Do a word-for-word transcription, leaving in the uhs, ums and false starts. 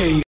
K O.